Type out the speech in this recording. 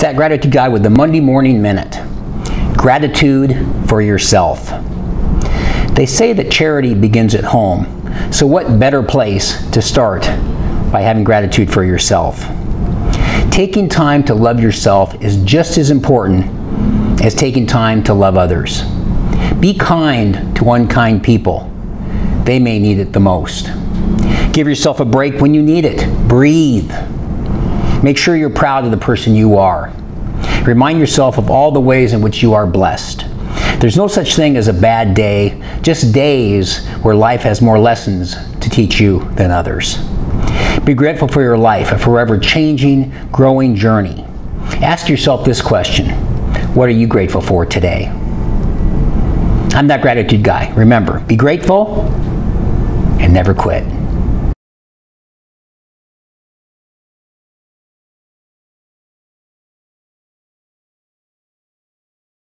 It's That Gratitude Guy with the Monday Morning Minute. Gratitude for yourself. They say that charity begins at home, so what better place to start by having gratitude for yourself? Taking time to love yourself is just as important as taking time to love others. Be kind to unkind people. They may need it the most. Give yourself a break when you need it. Breathe. Make sure you're proud of the person you are. Remind yourself of all the ways in which you are blessed. There's no such thing as a bad day, just days where life has more lessons to teach you than others. Be grateful for your life, a forever changing, growing journey. Ask yourself this question: what are you grateful for today? I'm That Gratitude Guy. Remember, be grateful and never quit.